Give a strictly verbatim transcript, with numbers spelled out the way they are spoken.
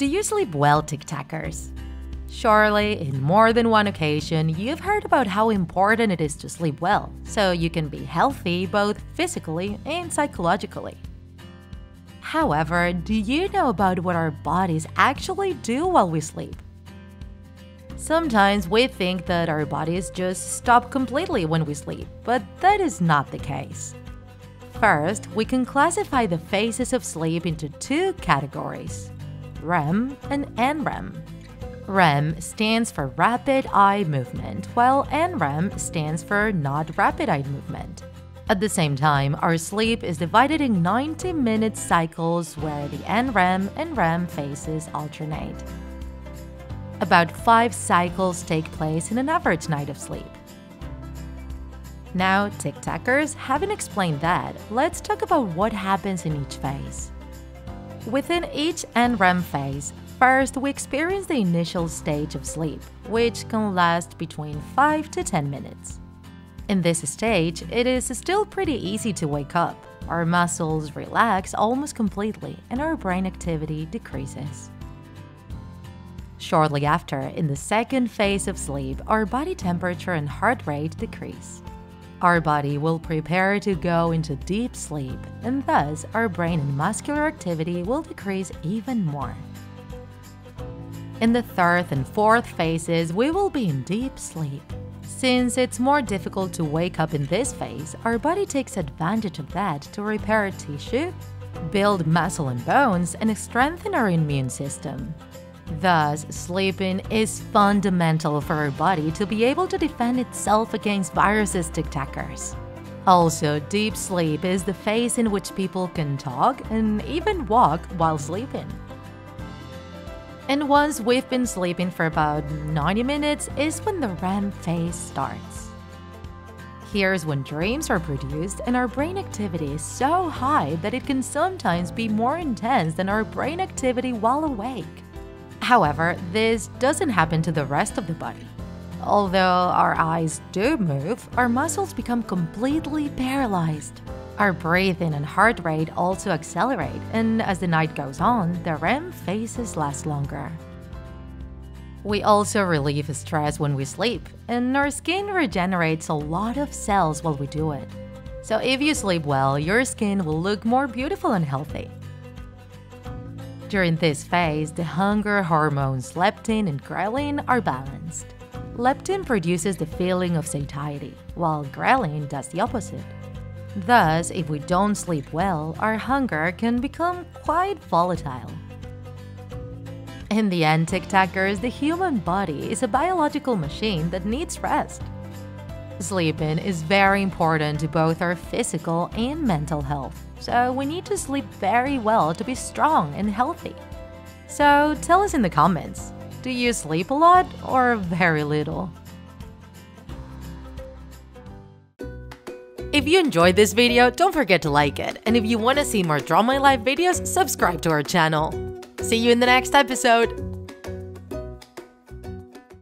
Do you sleep well, tic-tacers? Surely, in more than one occasion, you've heard about how important it is to sleep well, so you can be healthy both physically and psychologically. However, do you know about what our bodies actually do while we sleep? Sometimes we think that our bodies just stop completely when we sleep, but that is not the case. First, we can classify the phases of sleep into two categories: REM and N REM. REM stands for rapid eye movement, while N REM stands for not rapid eye movement. At the same time, our sleep is divided in ninety minute cycles where the N REM and REM phases alternate. About five cycles take place in an average night of sleep. Now, tic-tacers, having explained that, let's talk about what happens in each phase. Within each N REM phase, first we experience the initial stage of sleep, which can last between five to ten minutes. In this stage, it is still pretty easy to wake up. Our muscles relax almost completely and our brain activity decreases. Shortly after, in the second phase of sleep, our body temperature and heart rate decrease. Our body will prepare to go into deep sleep, and thus our brain and muscular activity will decrease even more. In the third and fourth phases, we will be in deep sleep. Since it's more difficult to wake up in this phase, our body takes advantage of that to repair tissue, build muscle and bones, and strengthen our immune system. Thus, sleeping is fundamental for our body to be able to defend itself against viruses, tic-tacers. Also, deep sleep is the phase in which people can talk and even walk while sleeping. And once we've been sleeping for about ninety minutes is when the REM phase starts. Here's when dreams are produced and our brain activity is so high that it can sometimes be more intense than our brain activity while awake. However, this doesn't happen to the rest of the body. Although our eyes do move, our muscles become completely paralyzed. Our breathing and heart rate also accelerate, and as the night goes on, the REM phases last longer. We also relieve stress when we sleep, and our skin regenerates a lot of cells while we do it. So if you sleep well, your skin will look more beautiful and healthy. During this phase, the hunger hormones leptin and ghrelin are balanced. Leptin produces the feeling of satiety, while ghrelin does the opposite. Thus, if we don't sleep well, our hunger can become quite volatile. In the end, tic-tacers, the human body is a biological machine that needs rest. Sleeping is very important to both our physical and mental health, so we need to sleep very well to be strong and healthy. So tell us in the comments, do you sleep a lot or very little? If you enjoyed this video, don't forget to like it, and if you want to see more Draw My Life videos, subscribe to our channel. See you in the next episode!